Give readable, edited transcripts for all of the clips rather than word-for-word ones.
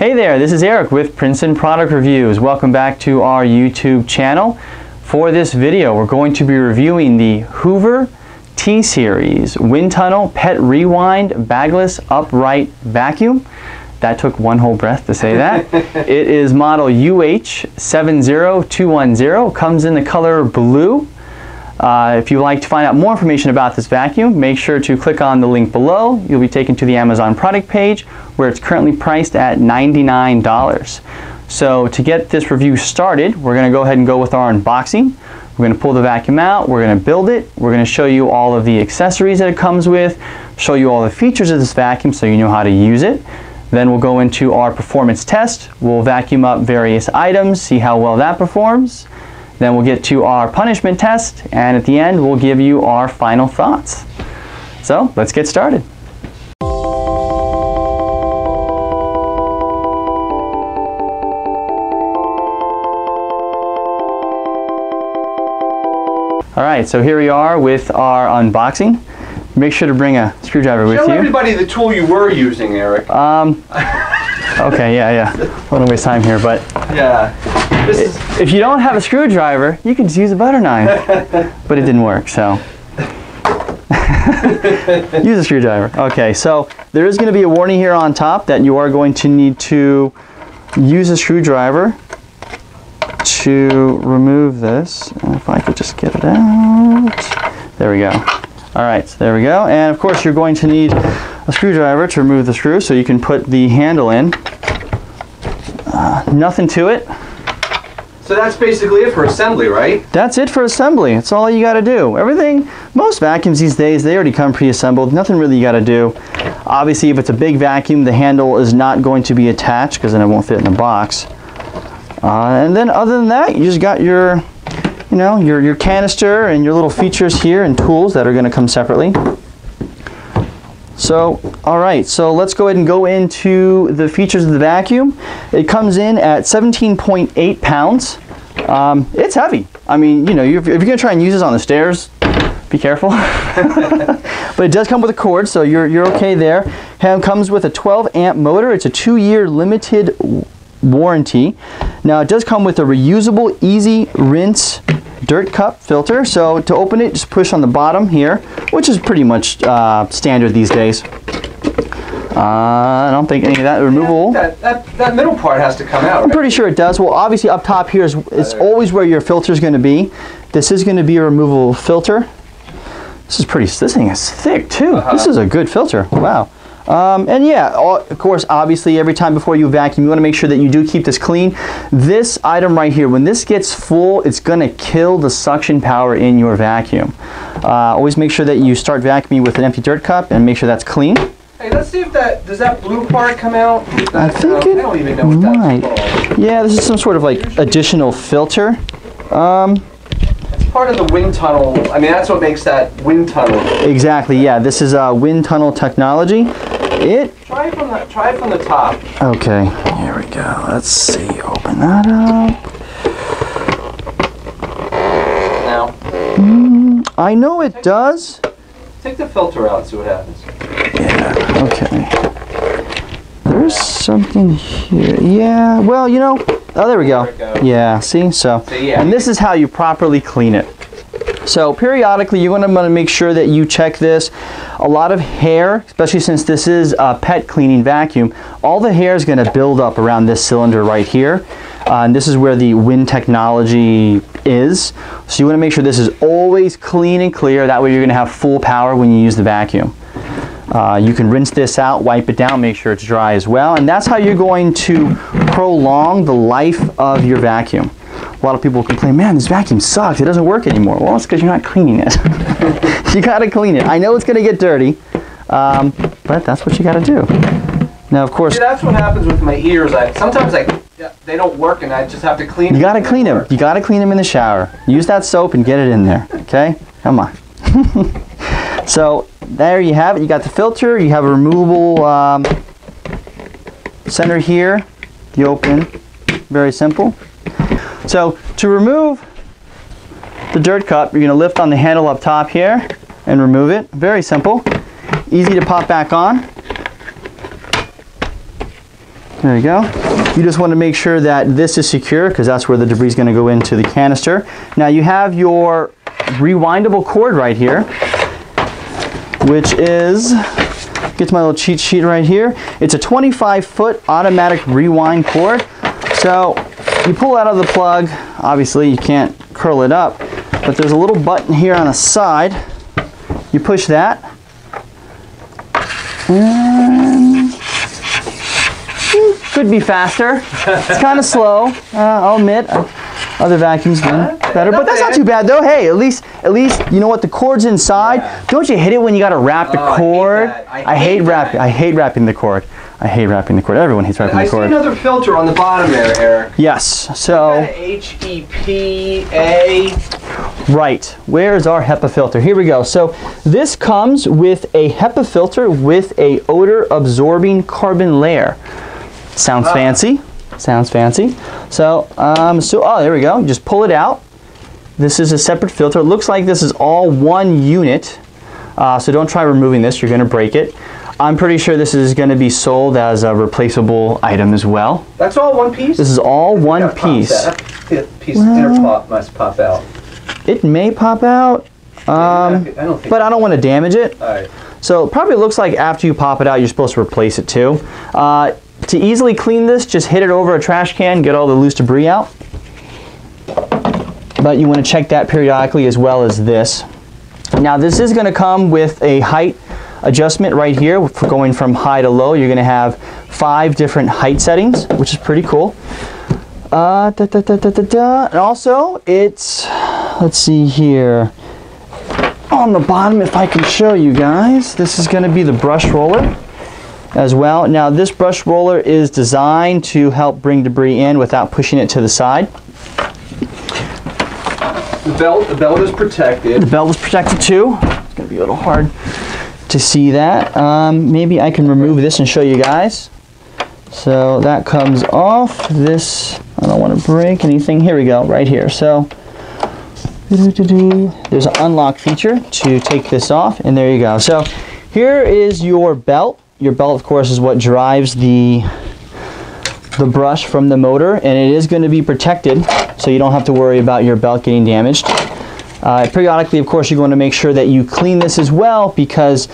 Hey there, this is Eric with Princeton Product Reviews. Welcome back to our YouTube channel. For this video, we're going to be reviewing the Hoover T-Series Wind Tunnel Pet Rewind Bagless Upright Vacuum. That took one whole breath to say that. It is model UH70210, comes in the color blue. If you'd like to find out more information about this vacuum, make sure to click on the link below. You'll be taken to the Amazon product page where it's currently priced at $99. So to get this review started, we're going to go ahead and go with our unboxing. We're going to pull the vacuum out, we're going to build it, we're going to show you all of the accessories that it comes with, show you all the features of this vacuum so you know how to use it. Then we'll go into our performance test. We'll vacuum up various items, see how well that performs. Then we'll get to our punishment test, and at the end we'll give you our final thoughts. So let's get started. Alright, so here we are with our unboxing. Make sure to bring a screwdriver with you. Show everybody the tool you were using, Eric. Okay, yeah. I don't waste time here, but... Yeah. If you don't have a screwdriver, you can just use a butter knife. But it didn't work, so... Use a screwdriver. Okay, so there is going to be a warning here on top that you are going to need to use a screwdriver to remove this. And if I could just get it out... There we go. Alright, so there we go. And of course you're going to need a screwdriver to remove the screw so you can put the handle in. Nothing to it. So that's basically it for assembly, right? That's it for assembly. That's all you got to do. Everything, most vacuums these days, they already come pre-assembled. Nothing really you got to do. Obviously, if it's a big vacuum, the handle is not going to be attached because then it won't fit in the box. And then other than that, you just got your, you know, your canister and your little features here and tools that are going to come separately. So, alright, so let's go ahead and go into the features of the vacuum. It comes in at 17.8 pounds. It's heavy. I mean, you know, if you're going to try and use this on the stairs, be careful. But it does come with a cord, so you're okay there. It comes with a 12-amp motor. It's a 2-year limited warranty. Now, it does come with a reusable, easy rinse dirt cup filter. So to open it, just push on the bottom here, which is pretty much standard these days. I don't think any of that removal. Yeah, that middle part has to come out. I'm pretty sure it does. Well, obviously up top here is always where your filter is going to be. This is going to be a removable filter. This thing is thick too. This is a good filter. Wow. And yeah, of course, obviously, every time before you vacuum, you want to make sure that you do keep this clean. This item right here, when this gets full, it's going to kill the suction power in your vacuum. Always make sure that you start vacuuming with an empty dirt cup and make sure that's clean. Hey, let's see if that, does that blue part come out? I don't even know what that's called. Yeah, this is some sort of like additional filter. Part of the wind tunnel, I mean, that's what makes that wind tunnel. Exactly, yeah, this is wind tunnel technology. Try it from the top. Okay, here we go. Let's see, open that up. Now. I know it does. Take the filter out, see what happens. Yeah, okay. There's something here. Yeah, well, you know, oh, there we go. Yeah, see? So yeah. And this is how you properly clean it. So periodically you're going to want to make sure that you check this. A lot of hair, especially since this is a pet cleaning vacuum, all the hair is going to build up around this cylinder right here. And this is where the wind technology is. So you want to make sure this is always clean and clear. That way you're going to have full power when you use the vacuum. You can rinse this out, wipe it down, make sure it's dry as well, and that's how you're going to prolong the life of your vacuum. A lot of people complain, man, this vacuum sucks, it doesn't work anymore. Well, it's because you're not cleaning it. You gotta clean it. I know it's gonna get dirty, but that's what you gotta do. Now, of course... See, that's what happens with my ears. Sometimes they don't work and I just have to clean them. You gotta clean them. You gotta clean them in the shower. Use that soap and get it in there, okay? Come on. So, there you have it. You got the filter, you have a removable center here, you open, very simple. So to remove the dirt cup, you're going to lift on the handle up top here and remove it. Very simple, easy to pop back on. There you go. You just want to make sure that this is secure because that's where the debris is going to go into the canister. Now you have your rewindable cord right here, which is, get to my little cheat sheet right here. It's a 25-foot automatic rewind cord. So you pull out of the plug, obviously you can't curl it up, but there's a little button here on the side. You push that, and could be faster. It's kind of slow, I'll admit. Other vacuums better, but that's not too bad though. Hey, at least you know what, the cord's inside. Yeah. Don't you hate it when you gotta wrap the cord? I hate wrapping the cord. Everyone hates wrapping the cord. I see another filter on the bottom there, Eric. Yes. So HEPA. Right. Where's our HEPA filter? Here we go. So this comes with a HEPA filter with a odor absorbing carbon layer. Sounds fancy. Sounds fancy. So, oh, there we go. Just pull it out. This is a separate filter. It looks like this is all one unit. So don't try removing this. You're going to break it. I'm pretty sure this is going to be sold as a replaceable item as well. That's all one piece? This is all one piece. That piece must pop out. It may pop out, but I don't want to damage it. All right. So it probably looks like after you pop it out, you're supposed to replace it too. To easily clean this, just hit it over a trash can, get all the loose debris out. But you want to check that periodically as well as this. Now this is going to come with a height adjustment right here. For going from high to low, you're going to have 5 different height settings, which is pretty cool. And also, it's, let's see here, on the bottom if I can show you guys, this is going to be the brush roller as well. Now this brush roller is designed to help bring debris in without pushing it to the side. The belt is protected. The belt is protected too. It's going to be a little hard to see that. Maybe I can remove this and show you guys. So that comes off. This, I don't want to break anything. Here we go, right here. So there's an unlock feature to take this off, and there you go. So here is your belt. Your belt, of course, is what drives the brush from the motor, and it is going to be protected, so you don't have to worry about your belt getting damaged. Periodically, of course, you're going to make sure that you clean this as well, because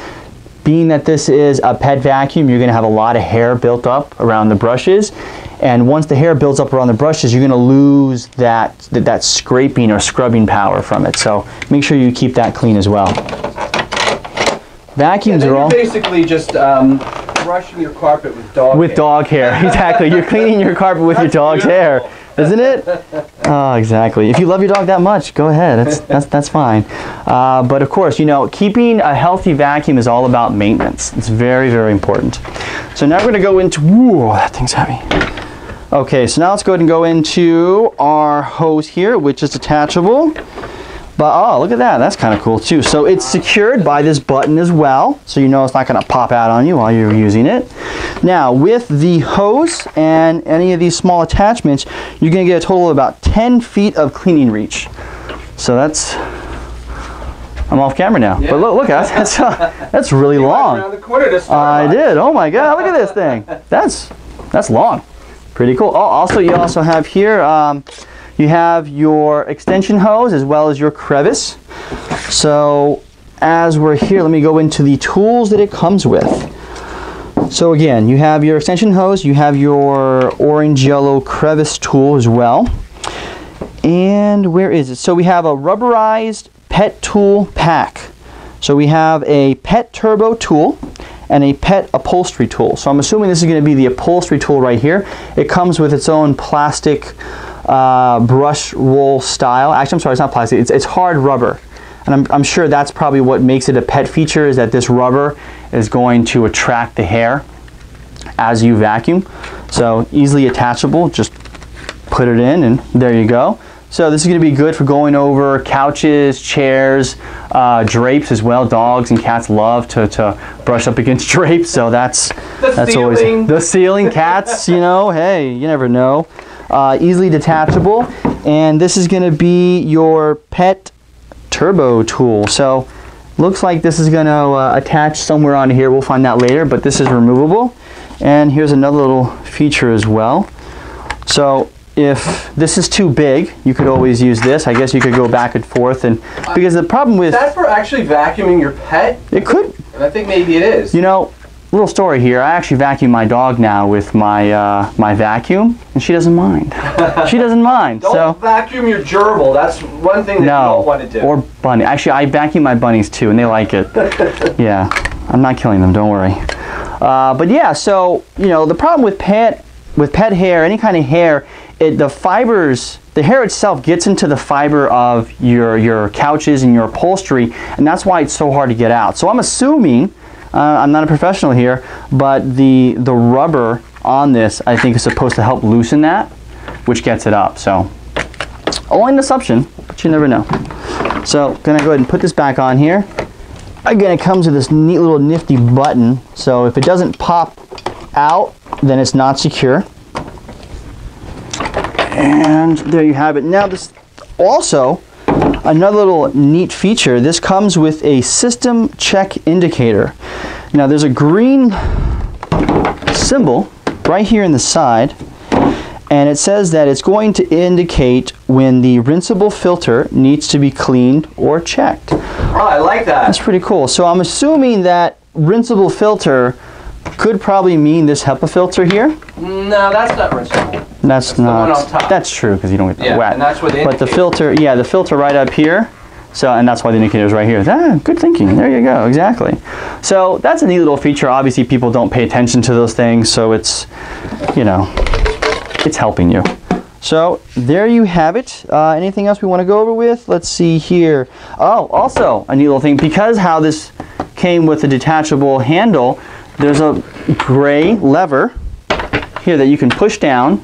being that this is a pet vacuum, you're going to have a lot of hair built up around the brushes, and once the hair builds up around the brushes, you're going to lose that scraping or scrubbing power from it, so make sure you keep that clean as well. Vacuums are all basically just brushing your carpet with dog hair. With dog hair, exactly. You're cleaning your carpet with your dog's hair, isn't it? Oh, exactly. If you love your dog that much, go ahead. That's fine. But of course, you know, keeping a healthy vacuum is all about maintenance. It's very, very important. So now we're going to go into. Whoa, that thing's heavy. Okay, so now let's go ahead and go into our hose here, which is detachable. But, oh, look at that. That's kind of cool, too. So it's secured by this button as well, so you know it's not going to pop out on you while you're using it. Now, with the hose and any of these small attachments, you're going to get a total of about 10 feet of cleaning reach. So that's... I'm off camera now. Yeah. But look at that. That's really long. I did. Oh, my God. Look at this thing. That's long. Pretty cool. Oh, also, you also have here... you have your extension hose as well as your crevice. So as we're here, let me go into the tools that it comes with. So again, you have your extension hose, you have your orange yellow crevice tool as well. And where is it? So we have a rubberized pet tool pack. So we have a pet turbo tool and a pet upholstery tool. So I'm assuming this is going to be the upholstery tool right here. It comes with its own plastic brush roll style. Actually, I'm sorry, it's not plastic. It's hard rubber. And I'm sure that's probably what makes it a pet feature, is that this rubber is going to attract the hair as you vacuum. So easily attachable. Just put it in and there you go. So this is going to be good for going over couches, chairs, drapes as well. Dogs and cats love to brush up against drapes. So that's always the ceiling. Cats, you know, hey, you never know. Easily detachable, and this is going to be your pet turbo tool. So looks like this is going to attach somewhere on here. We'll find that later, but this is removable. And here's another little feature as well. So if this is too big, you could always use this. I guess you could go back and forth, and because the problem with... Is that for actually vacuuming your pet? It could. And I think maybe it is. You know, little story here. I actually vacuum my dog now with my my vacuum, and she doesn't mind. She doesn't mind. Don't vacuum your gerbil. That's one thing that you don't want to do. Or bunny. Actually, I vacuum my bunnies too, and they like it. Yeah, I'm not killing them. Don't worry. But yeah, so you know the problem with pet hair, any kind of hair, the fibers, the hair itself gets into the fiber of your couches and your upholstery, and that's why it's so hard to get out. So I'm assuming, I'm not a professional here, but the rubber on this, I think, is supposed to help loosen that, which gets it up. So only an assumption, but you never know. So gonna go ahead and put this back on here. Again, it comes with this neat little nifty button, so if it doesn't pop out, then it's not secure. And there you have it. Now this also, another little neat feature, this comes with a system check indicator. Now there's a green symbol right here in the side, and it says that it's going to indicate when the rinsable filter needs to be cleaned or checked. Oh, I like that. That's pretty cool. So I'm assuming that rinsable filter could probably mean this HEPA filter here. No, that's not rinsable. That's not. The one on top. That's true, because you don't get that wet. And that's what the indicator. But the filter, yeah, the filter right up here. So, and that's why the indicator is right here. Ah, good thinking. There you go. Exactly. So that's a neat little feature. Obviously, people don't pay attention to those things, so it's, you know, it's helping you. So there you have it. Anything else we want to go over with? Let's see here. Oh, also a neat little thing, because how this came with a detachable handle. There's a gray lever here that you can push down,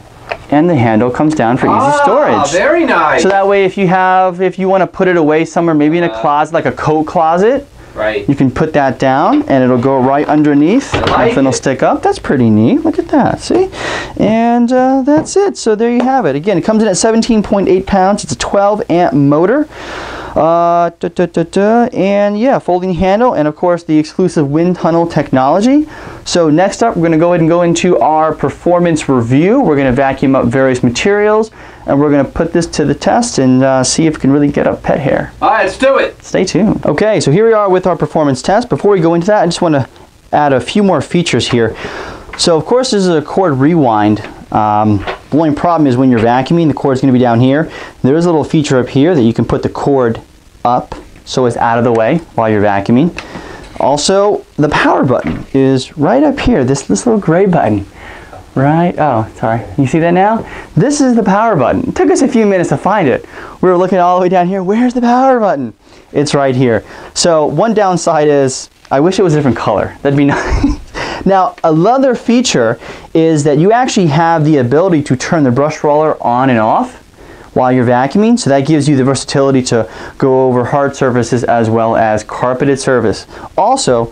and the handle comes down for easy storage. Very nice. So that way, if you want to put it away somewhere, maybe in a closet, like a coat closet, right? You can put that down, and it'll go right underneath. Nothing will stick up. That's pretty neat. Look at that. See? And that's it. So there you have it. Again, it comes in at 17.8 pounds. It's a 12-amp motor. And yeah, folding handle, and of course the exclusive wind tunnel technology. So next up, we're going to go ahead and go into our performance review. We're going to vacuum up various materials, and we're going to put this to the test and see if we can really get up pet hair. All right, let's do it. Stay tuned. Okay, so here we are with our performance test. Before we go into that, I just want to add a few more features here. So of course this is a cord rewind. The only problem is when you're vacuuming, the cord's going to be down here. There is a little feature up here that you can put the cord up so it's out of the way while you're vacuuming. Also, the power button is right up here, this little gray button. Right, oh, sorry. You see that now? This is the power button. It took us a few minutes to find it. We were looking all the way down here. Where's the power button? It's right here. So one downside is, I wish it was a different color. That'd be nice. Now, another feature is that you actually have the ability to turn the brush roller on and off while you're vacuuming, so that gives you the versatility to go over hard surfaces as well as carpeted surface. Also,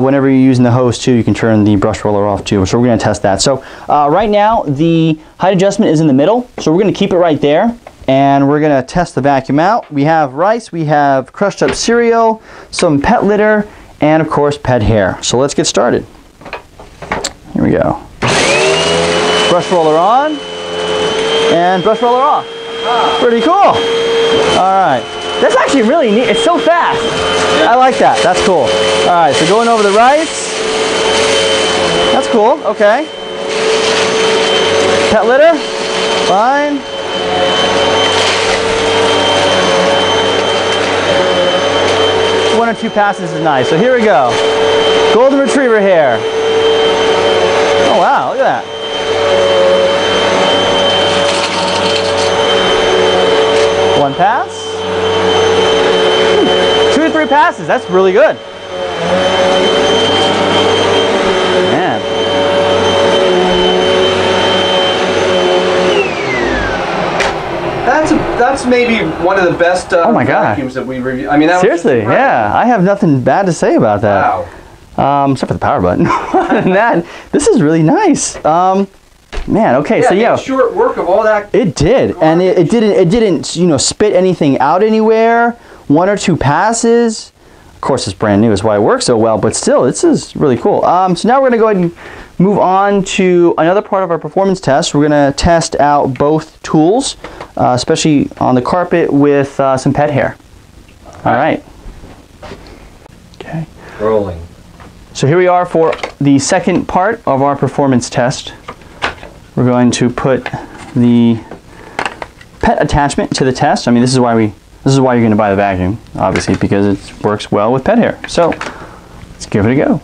whenever you're using the hose too, you can turn the brush roller off too, so we're going to test that. So right now, the height adjustment is in the middle, so we're going to keep it right there, and we're going to test the vacuum out. We have rice, we have crushed up cereal, some pet litter, and of course, pet hair. So let's get started. Here we go. Brush roller on and brush roller off. Pretty cool. All right. That's actually really neat. It's so fast. I like that. That's cool. All right. So going over the rice. That's cool. Okay. Pet litter. Fine. One or two passes is nice. So here we go. Golden retriever hair. Oh wow, look at that. One pass. 2 to 3 passes, that's really good. Man. That's maybe one of the best oh my God, vacuums that we review. I mean, that seriously, yeah, I have nothing bad to say about that. Wow. Except for the power button. And that, this is really nice. Man, okay, yeah, so yeah, short work of all that. It did, garbage. And it didn't, you know, spit anything out anywhere. 1 or 2 passes. course it's brand new, is why it works so well, but still, this is really cool. So now we're gonna go ahead and move on to another part of our performance test. We're gonna test out both tools, especially on the carpet with some pet hair. All right. Okay. Rolling. So here we are for the second part of our performance test. We're going to put the pet attachment to the test. I mean, this is why you're gonna buy the vacuum, obviously, because it works well with pet hair. So let's give it a go.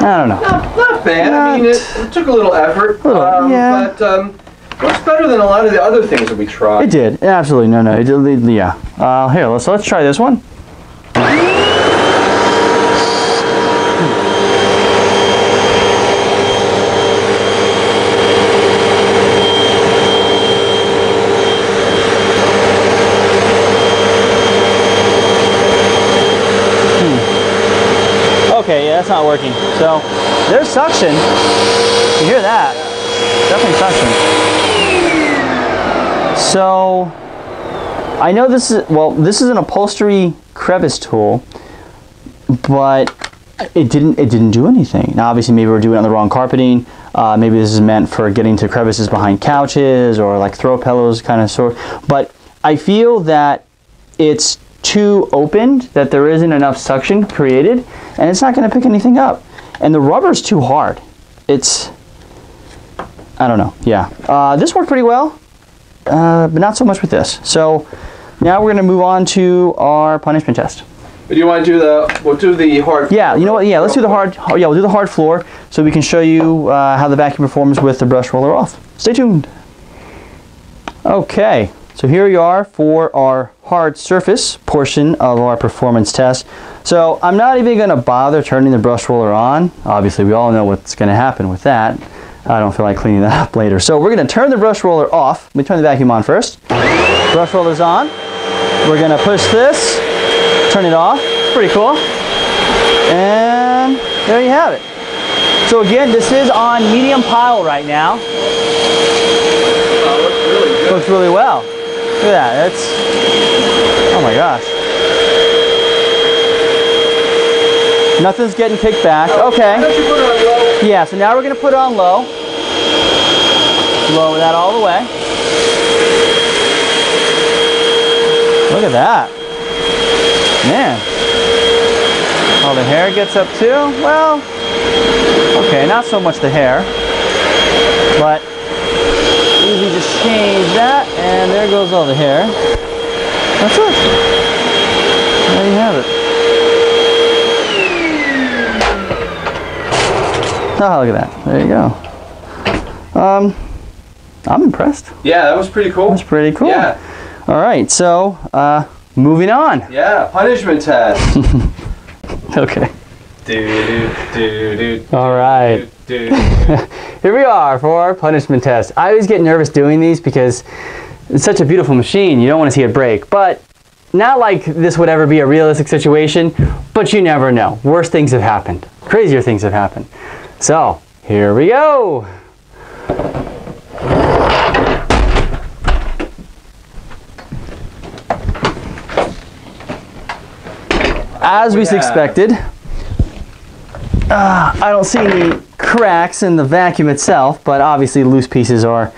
I don't know. Not bad. I mean, it took a little effort. A little, yeah. But looks better than a lot of the other things that we tried. It did. Absolutely. No. It did, yeah. Here, let's try this one. That's not working. So there's suction. You hear that? Definitely suction. So I know this is, well, this is an upholstery crevice tool, but it didn't do anything. Now obviously maybe we're doing it on the wrong carpeting. Maybe this is meant for getting to crevices behind couches or like throw pillows kind of sort. But I feel that it's too opened, that there isn't enough suction created, and it's not going to pick anything up, and the rubber's too hard. It's, I don't know. Yeah, this worked pretty well, but not so much with this. So now we're going to move on to our punishment test. Do you want to do the, we'll do the hard floor. Yeah, you know what, yeah, let's do the hard, yeah, we'll do the hard floor so we can show you how the vacuum performs with the brush roller off. Stay tuned. Okay, so here we are for our hard surface portion of our performance test. So I'm not even going to bother turning the brush roller on. Obviously, we all know what's going to happen with that. I don't feel like cleaning that up later. So we're going to turn the brush roller off. Let me turn the vacuum on first. Brush roller's on. We're going to push this, turn it off. Pretty cool. And there you have it. So again, this is on medium pile right now. Looks really well. Look at that. That's, oh my gosh. Nothing's getting kicked back. Okay. Yeah, so now we're going to put it on low. Lower that all the way. Look at that. Man. Oh, the hair gets up too? Well, okay, not so much the hair. But easy, just change that, and there goes all the hair. That's it. There you have it. Oh, look at that. There you go. I'm impressed. Yeah, that was pretty cool. That's pretty cool. Yeah. All right, so moving on. Yeah, punishment test. Okay. All right. Here we are for our punishment test. I always get nervous doing these because it's such a beautiful machine. You don't want to see it break, but not like this would ever be a realistic situation, but you never know. Worse things have happened. Crazier things have happened. So here we go. As we expected, I don't see any cracks in the vacuum itself, but obviously loose pieces are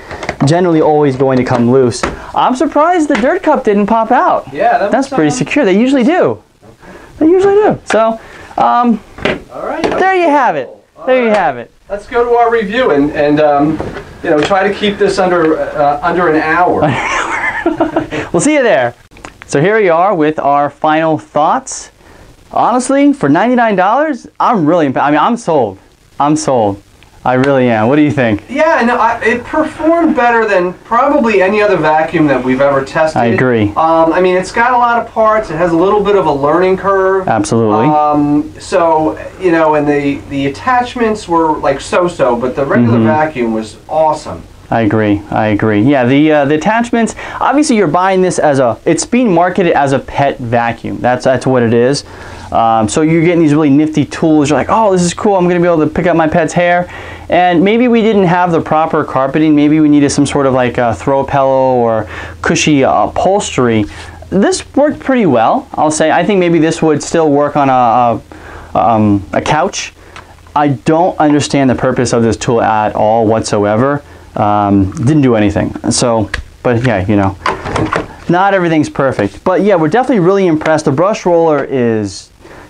generally always going to come loose. I'm surprised the dirt cup didn't pop out. Yeah, that's pretty secure. They usually do. Okay. They usually do. So, all right. There you have it. There you have it. Let's go to our review and you know, try to keep this under an hour. We'll see you there. So here we are with our final thoughts. honestly, for $99, I'm really, I mean, I'm sold. I'm sold. I really am. What do you think? Yeah, no, it performed better than probably any other vacuum that we've ever tested. I agree. I mean, it's got a lot of parts. It has a little bit of a learning curve. Absolutely. So, you know, and the attachments were like so-so, but the regular vacuum was awesome. I agree. I agree. Yeah, the attachments. Obviously, you're buying this as a. It's being marketed as a pet vacuum. That's what it is. So you're getting these really nifty tools. You're like, oh, this is cool. I'm going to be able to pick up my pet's hair. And maybe we didn't have the proper carpeting. Maybe we needed some sort of like a throw pillow or cushy upholstery. This worked pretty well, I'll say. I think maybe this would still work on a couch. I don't understand the purpose of this tool at all whatsoever. Didn't do anything. So, but yeah, you know, not everything's perfect. But yeah, we're definitely really impressed. The brush roller is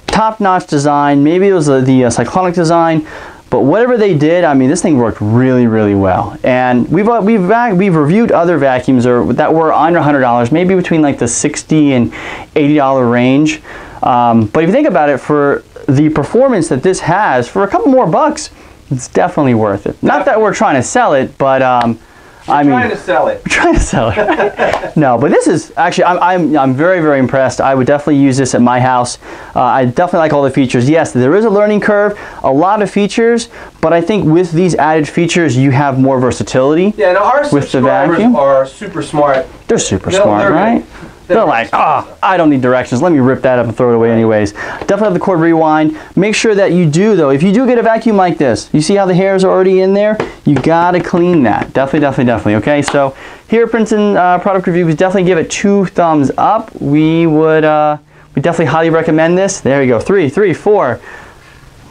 top-notch design. Maybe it was the cyclonic design, but whatever they did, I mean, this thing worked really, really well. And we've reviewed other vacuums that were under $100, maybe between like the $60 and $80 range. But if you think about it, for the performance that this has, for a couple more bucks, it's definitely worth it. Not that we're trying to sell it, but I mean, trying to sell it. Trying to sell it. Right? No, but this is actually, I'm very, very impressed. I would definitely use this at my house. I definitely like all the features. Yes, there is a learning curve, a lot of features, but I think with these added features, you have more versatility. Yeah, and our subscribers are super smart. They're super smart, right? They're like, ah, I don't need directions. Let me rip that up and throw it away anyways. Definitely have the cord rewind. Make sure that you do, though. If you do get a vacuum like this, you see how the hairs are already in there? You got to clean that. Definitely, definitely, definitely. Okay, so here at Princeton Product Reviews, definitely give it 2 thumbs up. We would we definitely highly recommend this. There you go. 3, 3, 4.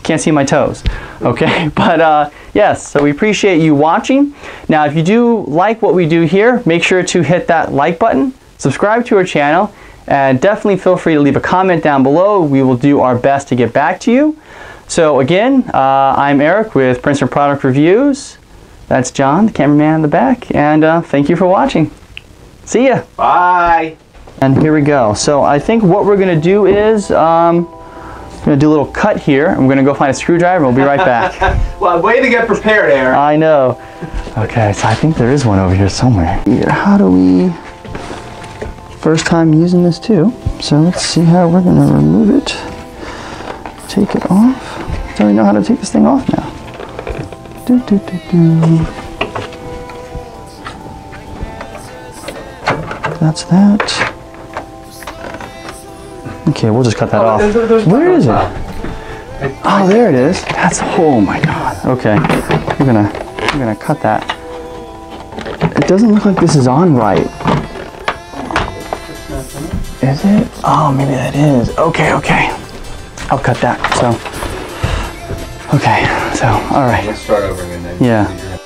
Can't see my toes. Okay, but yes, so we appreciate you watching. Now, if you do like what we do here, make sure to hit that like button. Subscribe to our channel, and definitely feel free to leave a comment down below. We will do our best to get back to you. So again, I'm Eric with Princeton Product Reviews. That's John, the cameraman in the back, and thank you for watching. See ya. Bye. And here we go. So I think what we're going to do is I'm going to do a little cut here. I'm going to go find a screwdriver. We'll be right back. Well, way to get prepared, Eric. I know. Okay, so I think there is one over here somewhere. How do we... First time using this too, so let's see how we're going to remove it. Take it off. So we know how to take this thing off now. Do, do, do, do. That's that. Okay, we'll just cut that off. There's where is it? Oh, there it is. That's, oh my god. Okay, we're gonna cut that. It doesn't look like this is on right. Is it? Oh, maybe that is. Okay, okay. I'll cut that. So, okay. So, all right. Let's start over again then. Yeah.